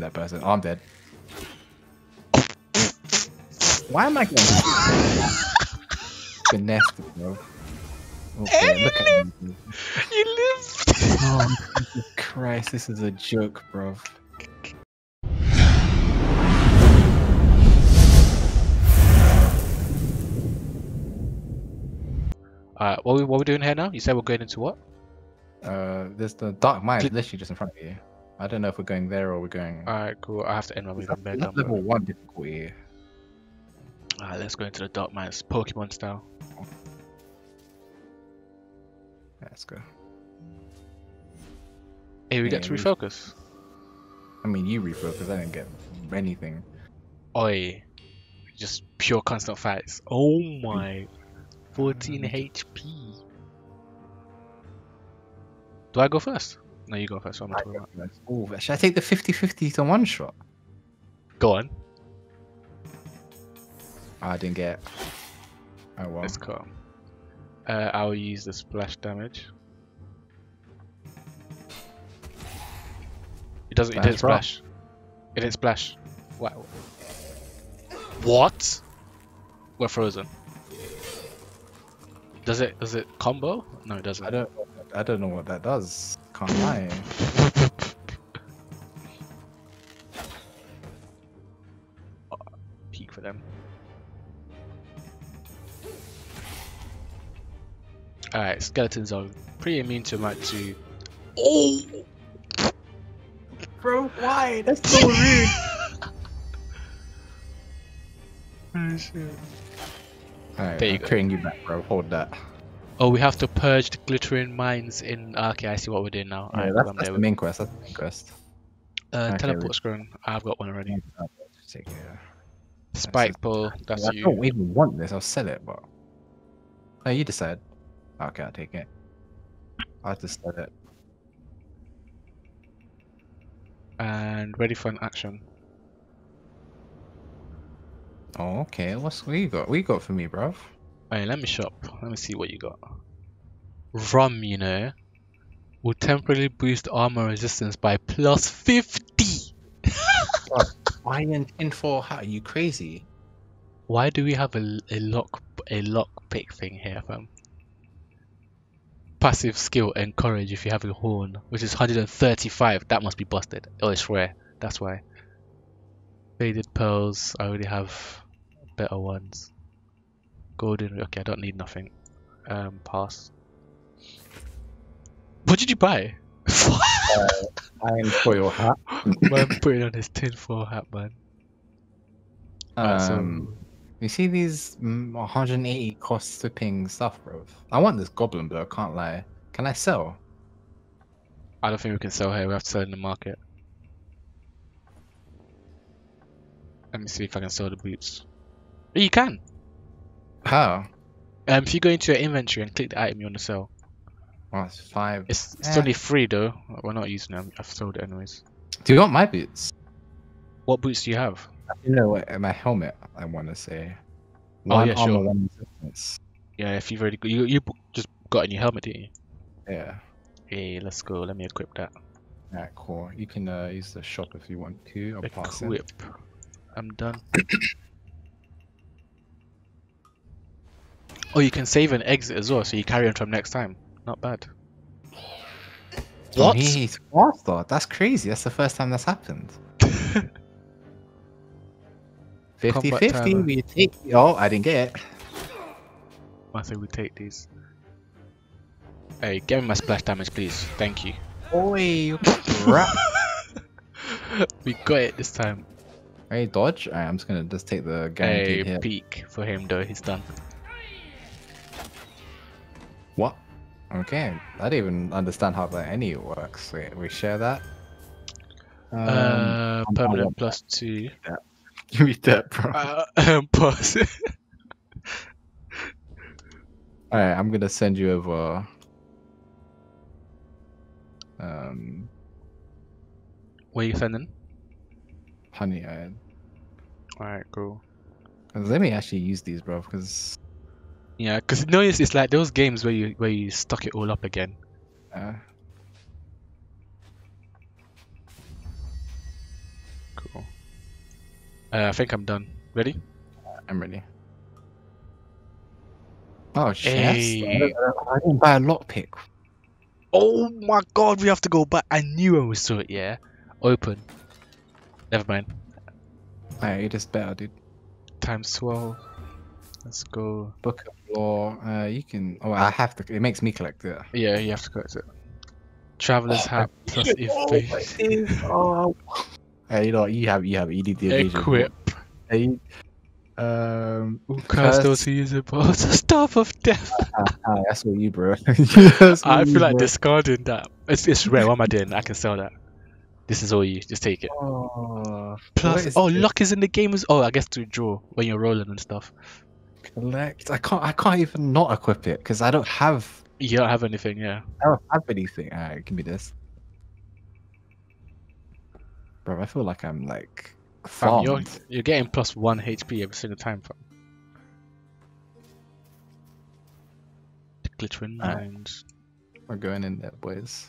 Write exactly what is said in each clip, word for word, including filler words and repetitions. that person. Oh, I'm dead. Why am I going to nasty, bro? Okay, you, look live. At me. You live! Oh, Jesus Christ, this is a joke, bro. Alright, what we what we doing here now? You said we're going into what? Uh, there's the dark mine literally just in front of you. I don't know if we're going there or we're going. Alright, cool. I have to end my move on bed. Level bro. one difficulty. Alright, let's go into the dark mines, Pokemon style. Let's go. Hey, we yeah, get to refocus. I mean, you refocus. I didn't get anything. Oi, just pure constant fights. Oh my. fourteen H P. Do I go first? No, you go first. I'm not go first. Ooh, should I take the fifty fifty to one shot? Go on. I didn't get. Oh well. Let's go. Uh, I'll use the splash damage. It doesn't. Splash it didn't splash. Rock. It didn't splash. What? What? We're frozen. Does it? Does it combo? No, it doesn't. I don't. I don't know what that does. Can't lie. Oh, peek for them. All right, skeletons are pretty immune to my two. Oh, bro, why? That's so rude. Oh shit. Alright, I'm carrying you back, bro. Hold that. Oh, we have to purge the glittering mines in... Oh, okay, I see what we're doing now. Yeah, right, that's, that's the main quest. That's the main quest. Uh, okay, teleport screen. I've got one already. Take it. Spike pole. That's I you. I don't even want this. I'll sell it, but... No, you decide. Okay, I'll take it. I'll just sell it. And ready for an action. Oh, okay, what's what you got? What you got for me, bruv? Alright, let me shop. Let me see what you got. Rum, you know, will temporarily boost armor resistance by plus fifty. Iron tinfoil hat? Are you crazy? Why do we have a a lock a lock pick thing here, fam? Passive skill encourage if you have a horn, which is one hundred thirty-five. That must be busted. Oh, it's rare. That's why. Faded pearls. I already have. Better ones. Golden. Okay, I don't need nothing. Um, pass. What did you buy? uh, iron foil hat. I'm putting on his tin foil hat, man. Um, awesome. You see these one hundred eighty cost slipping stuff, bro. I want this goblin, though. I can't lie. Can I sell? I don't think we can sell here. We have to sell in the market. Let me see if I can sell the boots. You can. How? Um, if you go into your inventory and click the item you want to sell. Oh, it's five. It's, it's yeah. only free though. We're not using them. I've sold it anyways. Do you want my boots? What boots do you have? You know, my helmet. I want to say. One oh yeah, sure. One yeah, if you've already got, you you just got a new helmet, didn't you? Yeah. Hey, let's go. Let me equip that. Alright, cool. You can uh, use the shop if you want to. I'll pass it. Equip. I'm done. Oh, you can save and exit as well, so you carry on from next time. Not bad. What? Jeez, what? That's crazy. That's the first time that's happened. fifty fifty, we take. Oh, I didn't get it. I think we take these. Hey, give me my splash damage, please. Thank you. Oi, you crap. We got it this time. Hey, dodge. Right, I'm just gonna just take the guaranteed hit. Peek for him though. He's done. What? Okay, I don't even understand how that any works. Wait, we share that. Um, uh, permanent plus two. Yeah. Give me that, bro. Uh, um, pass it. All right, I'm gonna send you over. Um, where are you sending? Honey iron. Alright, cool. Let me actually use these, bro, because yeah, because notice it's like those games where you where you stock it all up again. Yeah. Uh, I think I'm done. Ready? I'm ready. Oh shit! Hey. I didn't buy a lockpick. Oh my god, we have to go back. I knew I was through it. Yeah, open. Never mind. Alright, you just better, dude. Times twelve. Let's go. Book of Law. Uh, you can. Oh, I have to. It makes me collect it. Yeah, you have to collect it. Traveler's Hat plus evasion. Oh, oh. Hey, you know, you have, you have, you need the evasion. Equip. Hey, um, curse those who use it, but it's a staff of death. Uh, uh, that's what you, bro. That's I feel you, like bro. Discarding that. It's it's rare. What am I doing? I can sell that. This is all you. Just take it. Oh, plus, oh, luck is in the game as. Oh, I guess to draw when you're rolling and stuff. Collect. I can't. I can't even not equip it because I don't have. You don't have anything, yeah. I don't have anything. Alright, give me this. Bro, I feel like I'm like. Fam, you're, you're getting plus one H P every single time, fam. The glittering lines. Right. We're going in there, boys.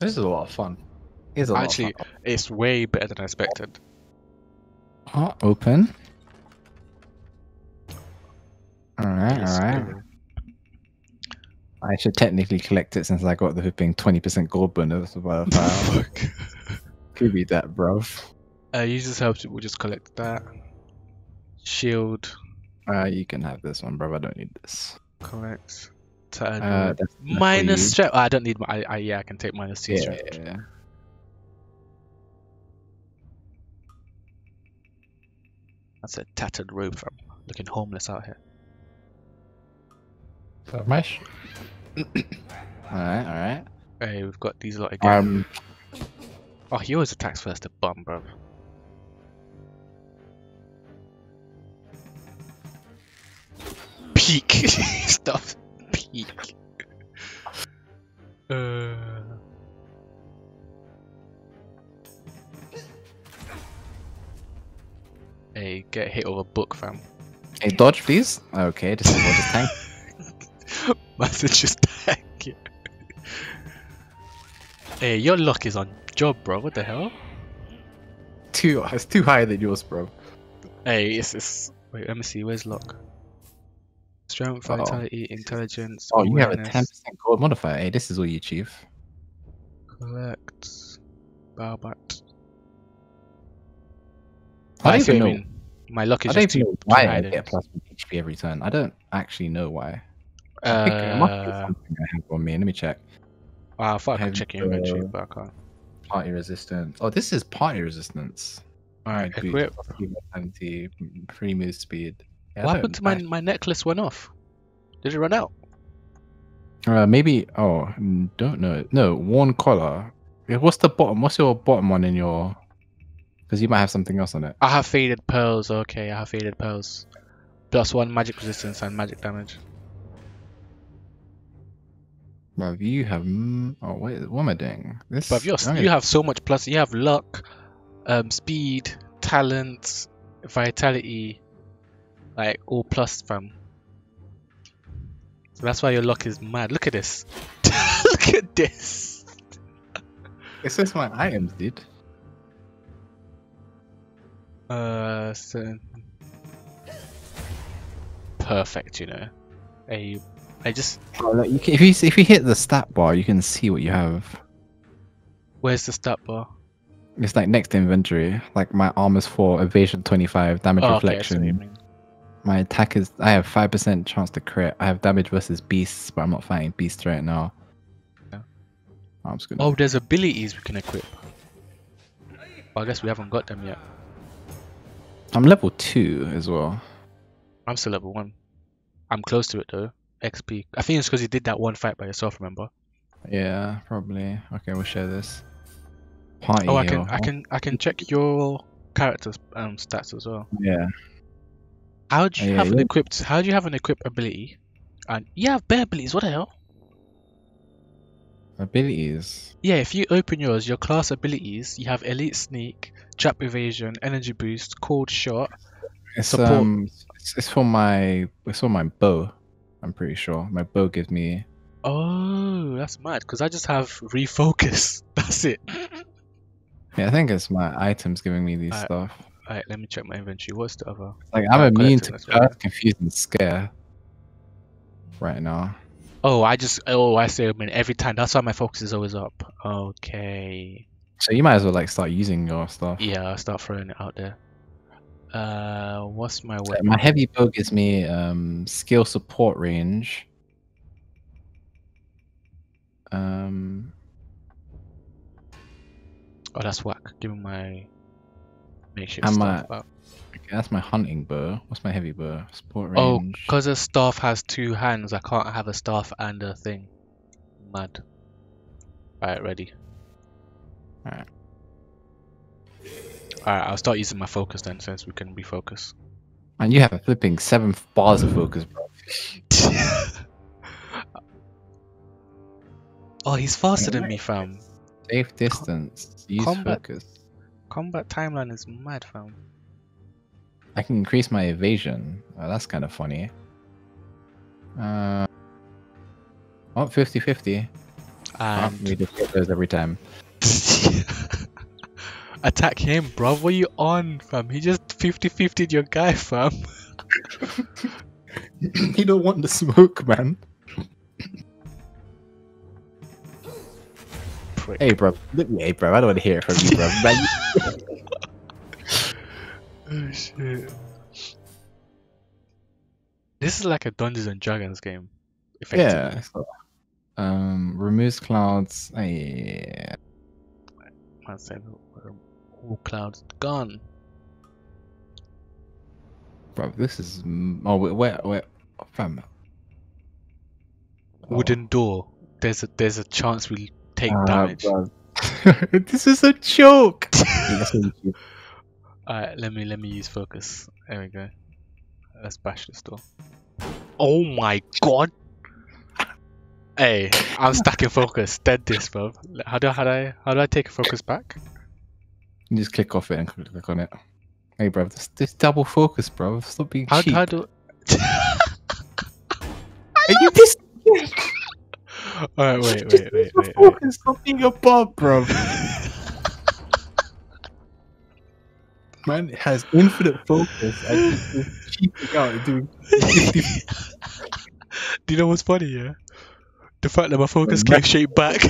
This is a lot of fun. It is a Actually, lot of fun. It's way better than I expected. Huh? Open. Alright, alright. I should technically collect it since I got the hooping twenty percent gold bonus. Fuck. Could be that, bruv. Uh, you just helped, we'll just collect that. Shield. Uh, you can have this one, bruv. I don't need this. Correct. Uh, minus strength. Oh, I don't need my. I, I, yeah, I can take minus two yeah, strength. Yeah. That's a tattered robe from looking homeless out here. Alright, alright. Hey, right, we've got these lot again. Um, oh, he always attacks first, the bum, bro. Peek! Stuff. Peek. Uh... Hey, get hit with a book, fam. Hey, dodge, please. Okay, just avoid this tank. Message is thank you. Hey, your luck is on job, bro. What the hell? Too, it's too higher than yours, bro. Hey, it's it's. Wait, let me see. Where's luck? Strength, vitality, oh. intelligence. Oh, awareness. You have a ten percent gold modifier. Hey, this is all you achieve. Collect. Barbat. I don't even know. I mean, my luck is. I don't just even know why I get plus one H P every turn. I don't actually know why. Uh, I think it must be something I have on me. Let me check. Wow, I thought I could check your inventory, but I can't. Party resistance. Oh, this is party resistance. Alright, equip. Free move speed. Yeah, what happened to my, my necklace went off? Did it run out? Uh, maybe. Oh, don't know. No, worn collar. What's the bottom? What's your bottom one in your. Because you might have something else on it. I have faded pearls. Okay, I have faded pearls. Plus one magic resistance and magic damage. Bruv, you have. Oh wait, what am I doing? This. Bruv, you're, okay. You have so much plus. You have luck, um, speed, talent, vitality, like all plus, fam. So that's why your luck is mad. Look at this. Look at this. It's just my items, dude. Uh, so perfect. You know, a. I just. Oh, look, you can, if you if you hit the stat bar, you can see what you have. Where's the stat bar? It's like next to inventory. Like my arm is four, evasion twenty-five, damage oh, reflection. Okay, my attack is. I have five percent chance to crit. I have damage versus beasts, but I'm not fighting beasts right now. Yeah. I'm just gonna... Oh, there's abilities we can equip. Well, I guess we haven't got them yet. I'm level two as well. I'm still level one. I'm close to it though. X P. I think it's because you did that one fight by yourself, remember? Yeah, probably. Okay, we'll share this. Party oh, I can, or... I can, I can check your character's um, stats as well. Yeah. How do you yeah, have yeah. an equipped? How do you have an equipped ability? And you have bare abilities. What the hell? Abilities. Yeah, if you open yours, your class abilities, you have elite sneak, trap evasion, energy boost, cold shot. It's support. um, it's, it's for my, it's for my bow. I'm pretty sure my bow gives me. Oh, that's mad! Because I just have refocus. That's it. Yeah, I think it's my items giving me these all stuff. Alright, let me check my inventory. What's the other? Like, I'm, I'm immune to Earth, Confused, and Scare right now. Oh, I just, oh, I say, I mean, every time. That's why my focus is always up. Okay. So you might as well, like, start using your stuff. Yeah, I'll start throwing it out there. Uh, what's my weapon? My heavy bow gives me um, skill support range. Um. Oh, that's whack. Give me my makeshift and staff. My... Okay, that's my hunting bow. What's my heavy bow? Support range. Oh, because a staff has two hands, I can't have a staff and a thing. Mad. Alright, ready. Alright. Alright, I'll start using my focus then, since we can refocus. And you have a flipping seven bars of focus, bro. Oh, he's faster than me, fam. Safe distance. Use combat, focus. Combat timeline is mad, fam. I can increase my evasion. Oh, that's kind of funny. Uh, oh, fifty fifty. Um, oh, we just get those every time. Attack him, bro. What are you on, fam? He just fifty fifty'd your guy, fam. He don't want the smoke, man. Prick. Hey, bro. Look me, hey, bro. I don't want to hear it from you, bro. Man. Oh shit! This is like a Dungeons and Dragons game. Yeah. So, um, removes clouds. Oh, yeah. I said all clouds gone. Bro, this is oh where where fam. Oh. Wooden door. There's a there's a chance we take uh, damage. This is a joke. Alright, let me let me use focus. There we go. Let's bash this door. Oh my god! Hey, I'm stuck in focus. Dead this, bro. How do how do I how do I take focus back? You just click off it and click on it. Hey, bro, this, this double focus, bro. Stop being how, cheap. How do? Are you this? Alright, wait, wait, wait, wait, wait, focus. Stop being a bub, bro. Man, it has infinite focus and it's cheating out and doing. Do you know what's funny, yeah? The fact that my focus came straight back.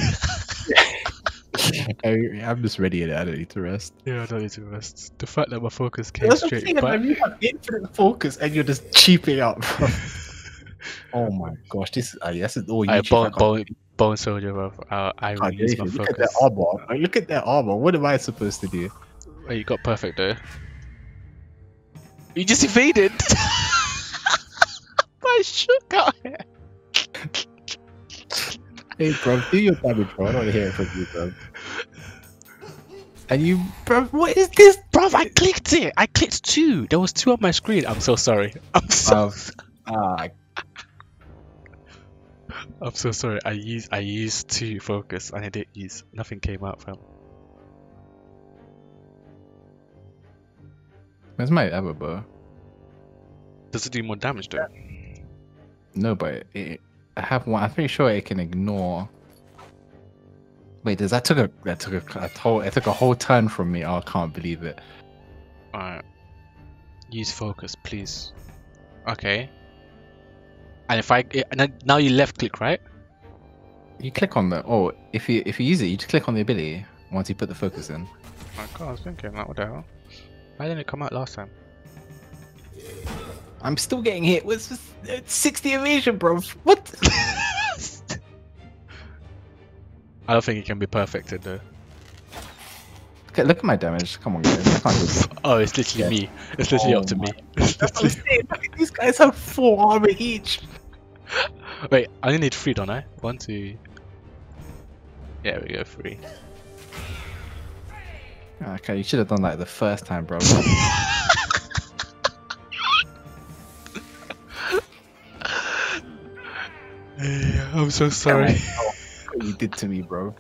I, I'm just ready and I don't need to rest. Yeah, I don't need to rest. The fact that my focus came That's straight saying, back. Man, you have infinite focus and you're just cheaping out, bro. Oh my gosh, this is, uh, this is all you I bone, bone, bone soldier, bro. Uh, I really use my look focus. At that armor. Look at that armor. What am I supposed to do? Oh, you got perfect though. You just evaded! I shook out here! Hey, bro, do your damage, bro. I don't want to hear it from you, bro. And you, bro, what is this? Bro, I clicked it! I clicked two! There was two on my screen. I'm so sorry. I'm so um, sorry. Uh, I'm so sorry. I used, I used two focus and I didn't use. Nothing came out from. Where's my other bow? Does it do more damage though? No, but it, I have one. I'm pretty sure it can ignore. Wait, does that took a that took a, a whole it took a whole turn from me? Oh, I can't believe it. Alright, use focus, please. Okay. And if I and now you left click, right? You click on the oh if you if you use it, you just click on the ability once you put the focus in. Oh god, I was thinking like what the hell. Why didn't it come out last time? I'm still getting hit with sixty evasion, bro. What? I don't think it can be perfected, though. Okay, look at my damage. Come on, guys. I can't do this. Oh, it's literally yeah. me. It's literally oh, up to me. That's what I'm saying. Like, these guys have four armor each. Wait, I only need three, don't I? One, two. Yeah, we go three. Okay, you should have done that the first time, bro. Hey, I'm so sorry. What you did to me, bro.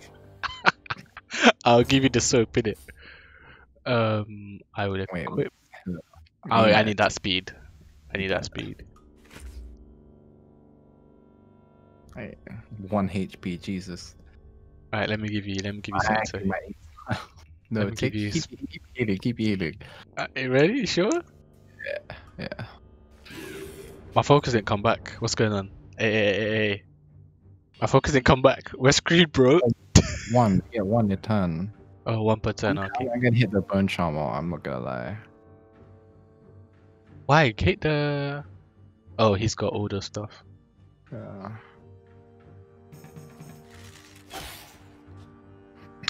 I'll give you the soap in it. Um, I would equip. Wait, oh, yeah. I need that speed. I need that speed. Hey, one H P, Jesus. Alright, let me give you. Let me give you something. No, take, keep, keep, keep eating, keep eating. Uh, you ready? You sure? Yeah, yeah. My focus didn't come back. What's going on? Hey, hey, hey, hey. My focus didn't come back. We're screwed, bro. One, yeah, one a turn. Oh, one per turn, I'm, okay. I'm gonna hit the bone charm, I'm not gonna lie. Why? Hit the... Oh, he's got all the stuff. Yeah.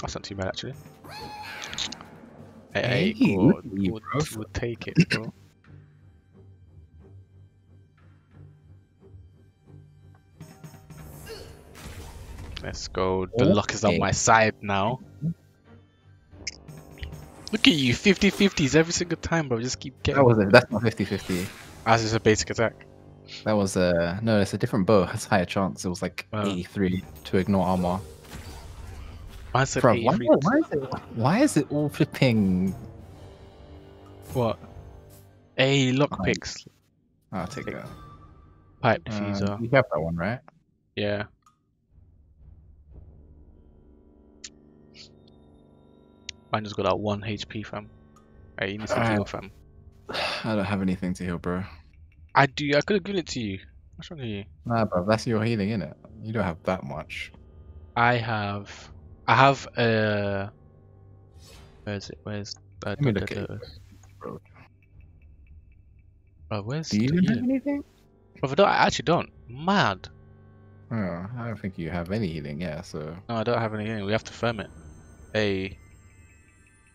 That's not too bad, actually. Hey, hey, we'll, we'll, we'll take it, bro. Let's go. The okay. luck is on my side now. Look at you, fifty fifties every single time, bro. Just keep getting. That wasn't. That's not fifty fifty. That's just a basic attack. That was a no. It's a different bow. It's higher chance. It was like oh. eighty-three to ignore armor. Why is it, Bro, why, why, is it, why is it all flipping? What? Hey, lockpicks. Oh, I'll take that. Pipe diffuser. Um, you have that one, right? Yeah. Mine just got that one H P, fam. Hey, you need to heal, fam. I don't have anything to heal, bro. I do. I could have given it to you. What's wrong with you? Nah, bro. That's your healing, innit? You don't have that much. I have... I have a. Uh, where is it? Where's? Uh, Let me look at it. Bro, where's? Do you even have anything? Bro, I, don't, I actually don't. Mad. Oh, I don't think you have any healing. Yeah, so. No, I don't have any healing. We have to firm it. Hey.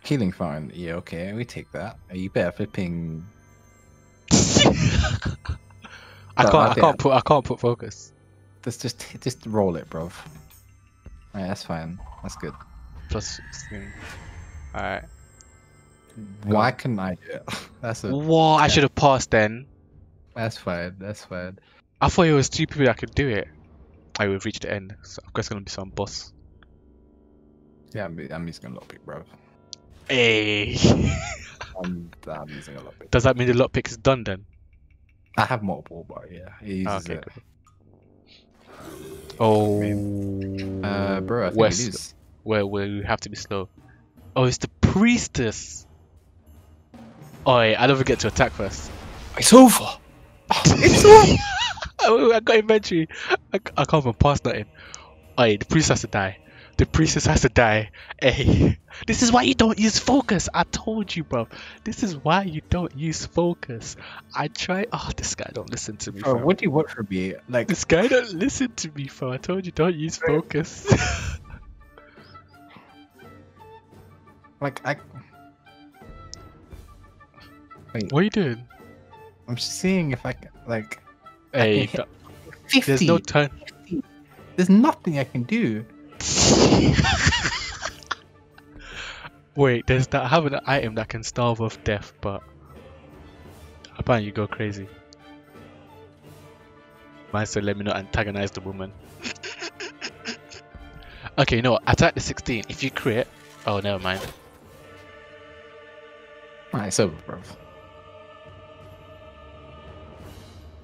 Healing fountain. Yeah, okay. We take that. Are you better flipping? I can't. I can't put. I can't put focus. Let's just just roll it, bro. Alright, that's fine. That's good. Plus sixteen. Alright. Why couldn't I do it? That's it. Whoa, yeah. I should have passed then. That's fine, that's fine. I thought it was two people that could do it. Alright, we've reached the end. So I guess it's gonna be some boss. Yeah, I'm, I'm using a lockpick, bro. Hey. I'm, I'm using a lockpick. Does that mean the lockpick is done then? I have multiple, but yeah. It uses oh, okay, it. Cool. Oh, uh, bro, I think West, it is. Where, where we have to be slow. Oh, it's the priestess. Oh, yeah, I don't forget to attack first. It's over. It's over. I, I got inventory. I, I can't even pass nothing. Oh, yeah, the priest has to die. The priestess has to die. Hey, this is why you don't use focus. I told you, bro. This is why you don't use focus. I try. Oh, this guy don't listen to me. Bro, bro. What do you want from me? Like this guy don't listen to me, bro. I told you don't use focus. like I. Wait. What are you doing? I'm just seeing if I can. Like. Hey. I can fifty. There's no time. fifty. There's nothing I can do. Wait, there's that. I have an item that can starve off death, but apparently you go crazy. Mine said, "Let me not antagonize the woman." Okay, you know what? Attack the sixteen. If you crit, oh, never mind. Alright, it's over, bro.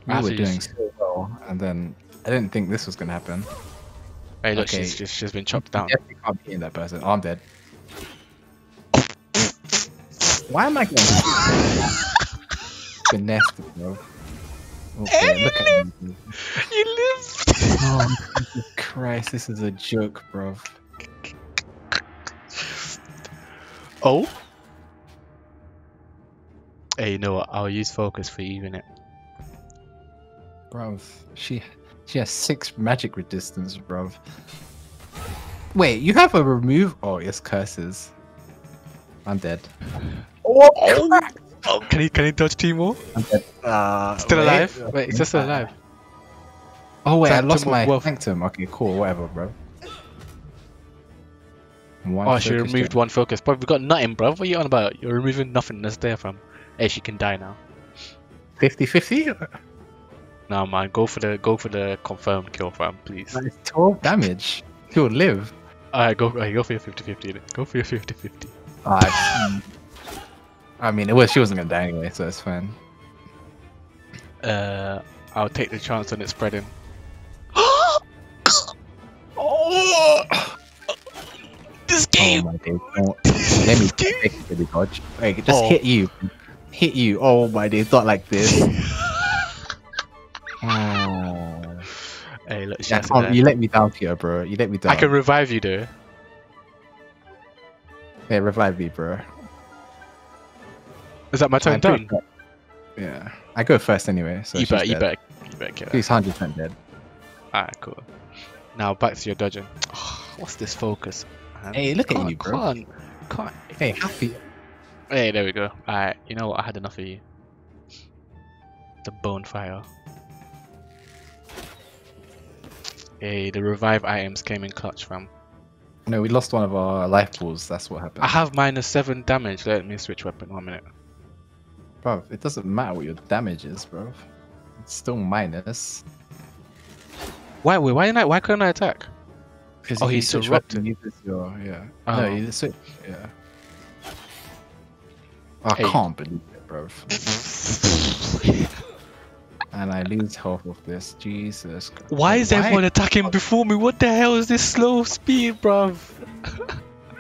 We were doing so well, and then I didn't think this was gonna happen. Hey, look, okay. she's, she's, she's been chopped down. I definitely can't be in that person. Oh, I'm dead. Why am I going to nasty, bro? Okay, hey, look you, at lived. Me. you lived! Oh, Jesus Christ, this is a joke, bro. Oh? Hey, you know what? I'll use focus for you, innit? Bro, she... She has six magic resistance, bro. Wait, you have a remove? Oh, yes, curses. I'm dead. Oh, oh can he can he dodge Teemo? I'm dead. Uh, still wait, alive? Wait, wait, it's still alive. Oh wait, Sanctum I lost my sanctum. Okay, cool, whatever, bro. One oh, she removed down. one focus. But we got nothing, bro. What are you on about? You're removing nothing that's there from. Hey, she can die now. fifty fifty? Nah, man, go for the go for the confirmed kill, fam, please. That is twelve damage. He'll live. Alright, go, right, go for your fifty fifty. Go for your fifty fifty. Alright. I mean, it was she wasn't gonna die anyway, so it's fine. Uh, I'll take the chance on it spreading. Oh! This game Damn. Oh my dude, don't, let me fix the dodge. Like, just oh. hit you, hit you. Oh my dude, not like this. Oh. Hey, look, yeah, oh, you let me down, Peter, bro. You let me down. I can revive you, dude. Yeah, revive me, bro. Is that my turn done? Sure. Yeah, I go first anyway. So you bet, you bet, you bet. He's one hundred percent dead. Alright, cool. Now back to your dodging. Oh, what's this focus? Man? Hey, look at you, bro. Can't, can't. Hey, happy. Hey, there we go. Alright, you know what? I had enough of you. The bonfire. Hey, the revive items came in clutch, fam. No, we lost one of our life pools. That's what happened. I have minus seven damage. Let me switch weapon. One minute. Bro, it doesn't matter what your damage is, bro. It's still minus. Why? Wait, why didn't I? Why couldn't I attack? Because oh, he's disrupted. You your, yeah. Oh. No, you switch. Yeah. I hey. can't believe it, bro. And I lose half of this. Jesus. Why is why? everyone attacking before me? What the hell is this slow speed, bro?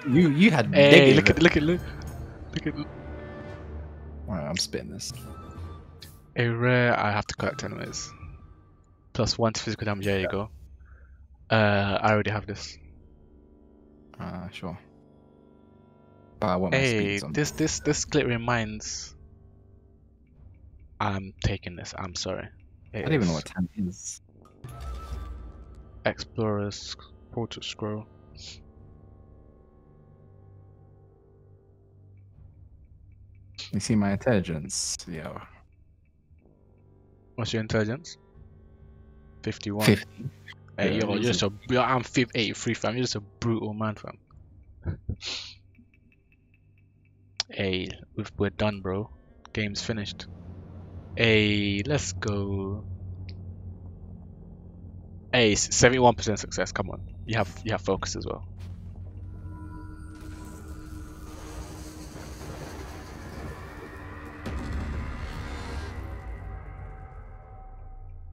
you you had. Hey, look at look at look look at. Alright, I'm spitting this. A rare I have to collect anyways. Plus one to physical damage, there you go. Uh, I already have this. Uh, sure. But I want my hey, speed. This, this, this glittering mines. I'm taking this, I'm sorry. It I don't is. even know what time it is. Explorer's portrait scroll. You see my intelligence, yeah. What's your intelligence? fifty-one. fifty. Hey, yeah, yo, you're just a, yo, I'm eighty-three, fam. You're just a brutal man, fam. Hey, we're done, bro. Game's finished. Hey, let's go. Hey, seventy-one percent success. Come on, you have you have focus as well.